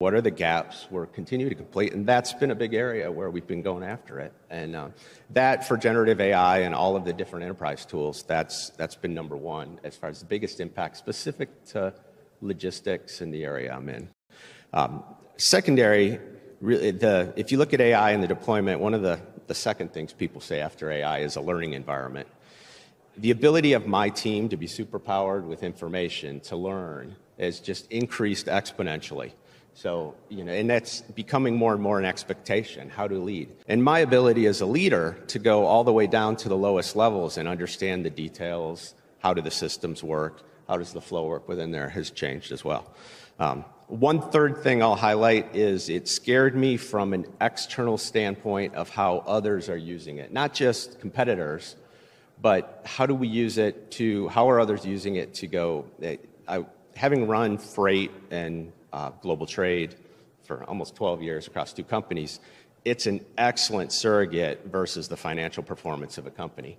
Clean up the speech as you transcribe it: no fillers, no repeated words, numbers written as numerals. What are the gaps we're continuing to complete? And that's been a big area where we've been going after it. And that for generative AI and all of the different enterprise tools, that's been number one as far as the biggest impact specific to logistics in the area I'm in. Secondary, really, if you look at AI and the deployment, one of the second things people say after AI is a learning environment. The ability of my team to be superpowered with information to learn has just increased exponentially. So, and that's becoming more and more an expectation, how to lead. And my ability as a leader to go all the way down to the lowest levels and understand the details, how do the systems work, how does the flow work within there has changed as well. One third thing I'll highlight is it scared me from an external standpoint of how others are using it, not just competitors, but how do we use it to, how are others using it to go, having run freight and global trade for almost 12 years across two companies, it's an excellent surrogate versus the financial performance of a company.